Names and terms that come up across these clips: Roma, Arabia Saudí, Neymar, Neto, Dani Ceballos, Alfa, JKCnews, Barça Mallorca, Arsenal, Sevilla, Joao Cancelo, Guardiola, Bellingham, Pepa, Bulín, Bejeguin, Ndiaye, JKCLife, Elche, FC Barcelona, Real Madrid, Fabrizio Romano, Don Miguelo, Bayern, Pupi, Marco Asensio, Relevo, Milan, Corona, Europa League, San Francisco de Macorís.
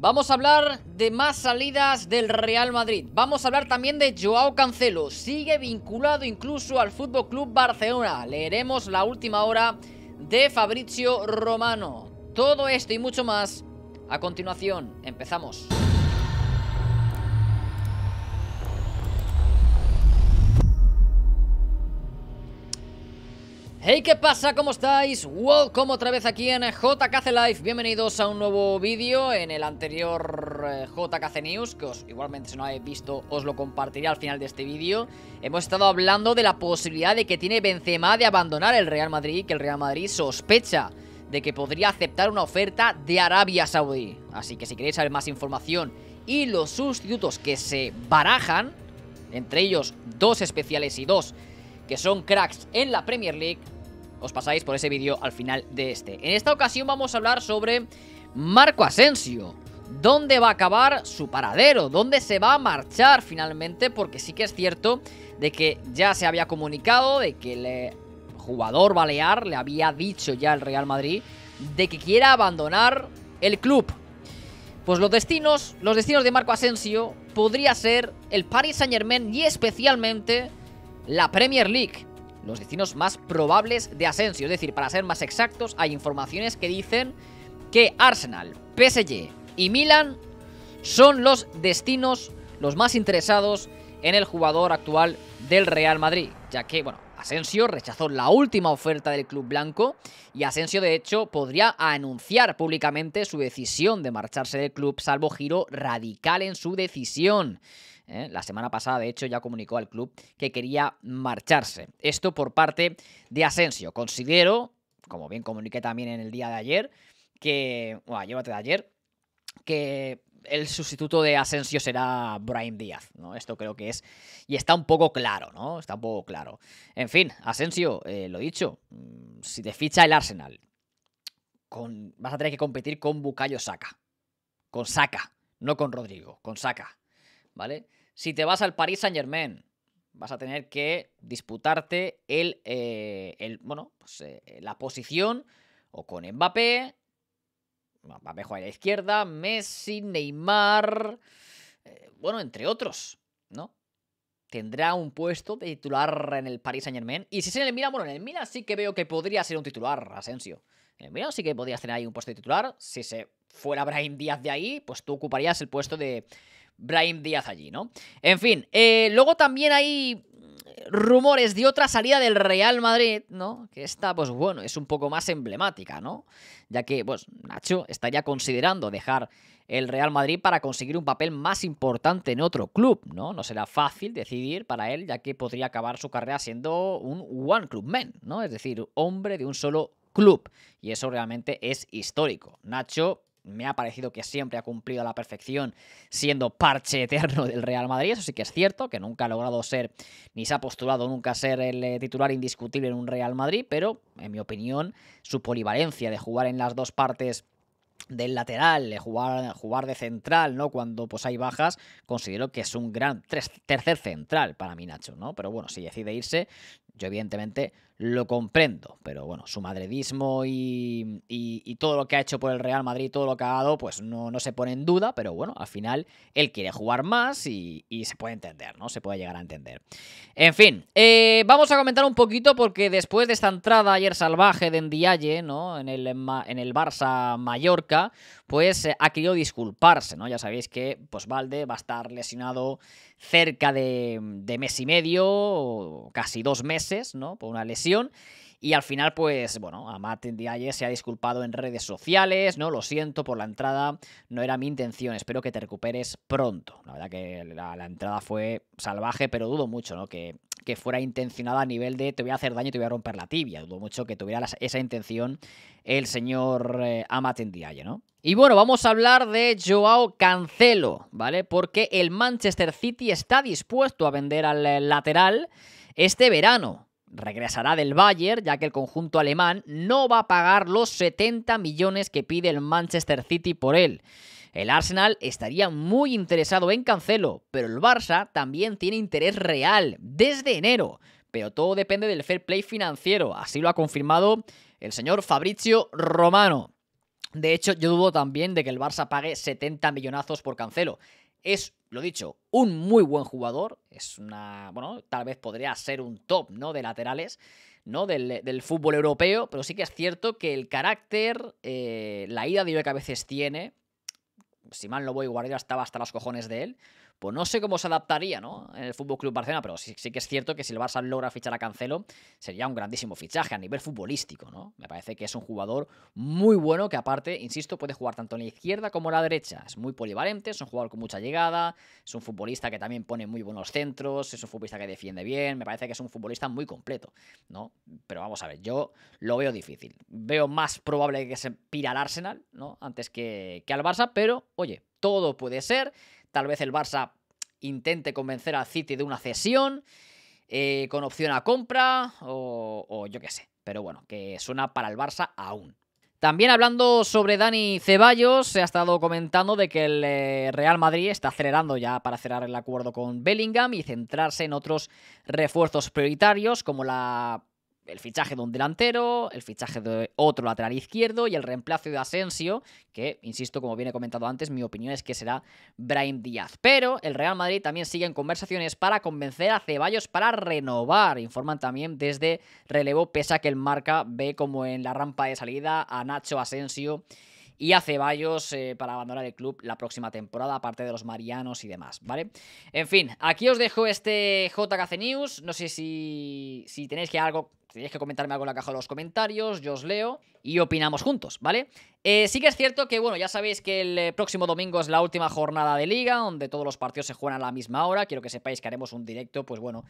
Vamos a hablar de más salidas del Real Madrid. Vamos a hablar también de Joao Cancelo. Sigue vinculado incluso al FC Barcelona. Leeremos la última hora de Fabrizio Romano. Todo esto y mucho más a continuación. Empezamos. Hey, ¿qué pasa? ¿Cómo estáis? Welcome otra vez aquí en JKCLife. Bienvenidos a un nuevo vídeo. En el anterior JKCnews, que igualmente si no habéis visto os lo compartiré al final de este vídeo, hemos estado hablando de la posibilidad de que tiene Benzema de abandonar el Real Madrid, que el Real Madrid sospecha de que podría aceptar una oferta de Arabia Saudí. Así que si queréis saber más información y los sustitutos que se barajan, entre ellos dos especiales y dos que son cracks en la Premier League, os pasáis por ese vídeo al final de este. En esta ocasión vamos a hablar sobre Marco Asensio. ¿Dónde va a acabar su paradero? ¿Dónde se va a marchar finalmente? Porque sí que es cierto de que ya se había comunicado de que el jugador balear le había dicho ya al Real Madrid de que quiera abandonar el club. Pues los destinos de Marco Asensio podría ser el Paris Saint Germain y especialmente la Premier League. Los destinos más probables de Asensio, es decir, para ser más exactos, hay informaciones que dicen que Arsenal, PSG y Milan son los destinos los más interesados en el jugador actual del Real Madrid, ya que, bueno, Asensio rechazó la última oferta del club blanco y Asensio, de hecho, podría anunciar públicamente su decisión de marcharse del club, salvo giro radical en su decisión. La semana pasada, de hecho, ya comunicó al club que quería marcharse. Esto por parte de Asensio. Considero, como bien comuniqué también en el día de ayer, que, bueno, llévate de ayer, que el sustituto de Asensio será Brahim Díaz, ¿no? Esto creo que es, y está un poco claro, ¿no? Está un poco claro. En fin, Asensio, lo dicho, si te ficha el Arsenal, vas a tener que competir con Bukayo Saka. Con Saka, no con Rodrigo, con Saka, ¿vale? Si te vas al Paris Saint Germain, vas a tener que disputarte la posición o con Mbappé. Mbappé juega a la izquierda, Messi, Neymar, entre otros, ¿no? Tendrá un puesto de titular en el Paris Saint Germain. Y si es en el Milan, en el Milan sí que veo que podría ser un titular, Asensio. En el Milan sí que podrías tener ahí un puesto de titular. Si se fuera Brahim Díaz de ahí, pues tú ocuparías el puesto de Brahim Díaz allí, ¿no? En fin, luego también hay rumores de otra salida del Real Madrid, ¿no? Que esta, pues bueno, es un poco más emblemática, ¿no? Ya que, pues, Nacho estaría considerando dejar el Real Madrid para conseguir un papel más importante en otro club, ¿no? No será fácil decidir para él, ya que podría acabar su carrera siendo un one club man, ¿no? Es decir, hombre de un solo club. Y eso realmente es histórico. Nacho me ha parecido que siempre ha cumplido a la perfección siendo parche eterno del Real Madrid. Eso sí que es cierto, que nunca ha logrado ser, ni se ha postulado nunca a ser el titular indiscutible en un Real Madrid, pero, en mi opinión, su polivalencia de jugar en las dos partes del lateral, de jugar de central, ¿no? Cuando pues hay bajas, considero que es un gran tercer central para mí Nacho, ¿no? Pero bueno, si decide irse, yo evidentemente lo comprendo, pero bueno, su madridismo y todo lo que ha hecho por el Real Madrid, todo lo que ha dado, pues no se pone en duda, pero bueno, al final él quiere jugar más y se puede entender, ¿no? Se puede llegar a entender. En fin, vamos a comentar un poquito porque después de esta entrada ayer salvaje de Ndiaye, ¿no? En el Barça Mallorca, pues ha querido disculparse, ¿no? Ya sabéis que pues Valde va a estar lesionado cerca de mes y medio, o casi 2 meses, ¿no? Por una lesión. Y al final, pues, bueno, Amat Ndiaye se ha disculpado en redes sociales, ¿no? Lo siento por la entrada, no era mi intención, espero que te recuperes pronto. La verdad que la entrada fue salvaje, pero dudo mucho, ¿no? Que fuera intencionada a nivel de te voy a hacer daño y te voy a romper la tibia. Dudo mucho que tuviera esa intención el señor Amat Ndiaye, ¿no? Y bueno, vamos a hablar de Joao Cancelo, ¿vale? Porque el Manchester City está dispuesto a vender al lateral este verano. Regresará del Bayern, ya que el conjunto alemán no va a pagar los 70 millones que pide el Manchester City por él. El Arsenal estaría muy interesado en Cancelo, pero el Barça también tiene interés real desde enero. Pero todo depende del fair play financiero, así lo ha confirmado el señor Fabrizio Romano. De hecho, yo dudo también de que el Barça pague 70 millonazos por Cancelo. Es, lo dicho, un muy buen jugador. Es una, bueno, tal vez podría ser un top, ¿no?, de laterales, ¿no?, del fútbol europeo, pero sí que es cierto que el carácter, la ida de olla que a veces tiene, si mal no voy, Guardiola estaba hasta los cojones de él, pues no sé cómo se adaptaría, ¿no?, en el Fútbol Club Barcelona, pero sí que es cierto que si el Barça logra fichar a Cancelo, sería un grandísimo fichaje a nivel futbolístico, ¿no? Me parece que es un jugador muy bueno que, aparte, insisto, puede jugar tanto en la izquierda como en la derecha. Es muy polivalente, es un jugador con mucha llegada, es un futbolista que también pone muy buenos centros, es un futbolista que defiende bien, me parece que es un futbolista muy completo, ¿no? Pero vamos a ver, yo lo veo difícil. Veo más probable que se pire al Arsenal, ¿no?, antes que al Barça, pero, oye, todo puede ser. Tal vez el Barça intente convencer al City de una cesión con opción a compra o yo qué sé. Pero bueno, que suena para el Barça aún. También hablando sobre Dani Ceballos, se ha estado comentando de que el Real Madrid está acelerando ya para cerrar el acuerdo con Bellingham y centrarse en otros refuerzos prioritarios como el fichaje de un delantero, el fichaje de otro lateral izquierdo y el reemplazo de Asensio, que, insisto, como bien he comentado antes, mi opinión es que será Brahim Díaz. Pero el Real Madrid también sigue en conversaciones para convencer a Ceballos para renovar, informan también desde Relevo, pese a que el Marca ve como en la rampa de salida a Nacho, Asensio y a Ceballos para abandonar el club la próxima temporada, aparte de los marianos y demás, ¿vale? En fin, aquí os dejo este JKC News. No sé si tenéis que comentarme algo en la caja de los comentarios, yo os leo y opinamos juntos, ¿vale? Sí que es cierto que, bueno, ya sabéis que el próximo domingo es la última jornada de Liga, donde todos los partidos se juegan a la misma hora. Quiero que sepáis que haremos un directo, pues bueno,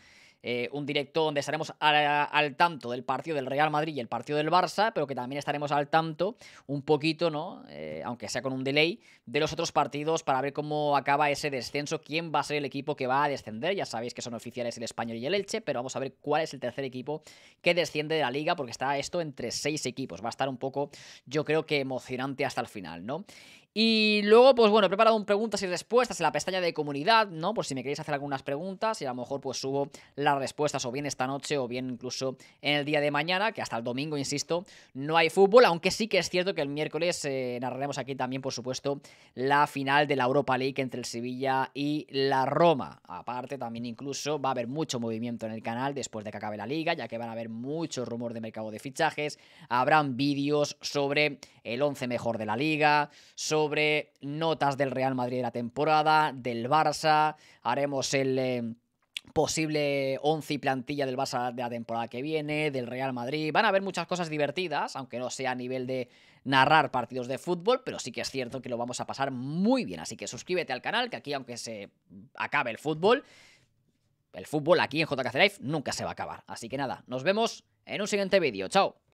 un directo donde estaremos al tanto del partido del Real Madrid y el partido del Barça, pero que también estaremos al tanto un poquito, ¿no?, aunque sea con un delay, de los otros partidos para ver cómo acaba ese descenso, quién va a ser el equipo que va a descender. Ya sabéis que son oficiales el Espanyol y el Elche, pero vamos a ver cuál es el tercer equipo que desciende de la Liga, porque está esto entre 6 equipos. Va a estar un poco, yo creo que emocionante hasta el final, ¿no? Y luego, pues bueno, he preparado un preguntas y respuestas en la pestaña de comunidad, ¿no?, por si me queréis hacer algunas preguntas y a lo mejor pues subo las respuestas o bien esta noche o bien incluso en el día de mañana, que hasta el domingo, insisto, no hay fútbol, aunque sí que es cierto que el miércoles narraremos aquí también, por supuesto, la final de la Europa League entre el Sevilla y la Roma. Aparte, también incluso va a haber mucho movimiento en el canal después de que acabe la Liga, ya que van a haber mucho rumor de mercado de fichajes, habrán vídeos sobre el 11 mejor de la Liga, sobre notas del Real Madrid de la temporada, del Barça, haremos el posible 11 y plantilla del Barça de la temporada que viene, del Real Madrid. Van a haber muchas cosas divertidas, aunque no sea a nivel de narrar partidos de fútbol, pero sí que es cierto que lo vamos a pasar muy bien. Así que suscríbete al canal, que aquí, aunque se acabe el fútbol aquí en JKCLife nunca se va a acabar. Así que nada, nos vemos en un siguiente vídeo. ¡Chao!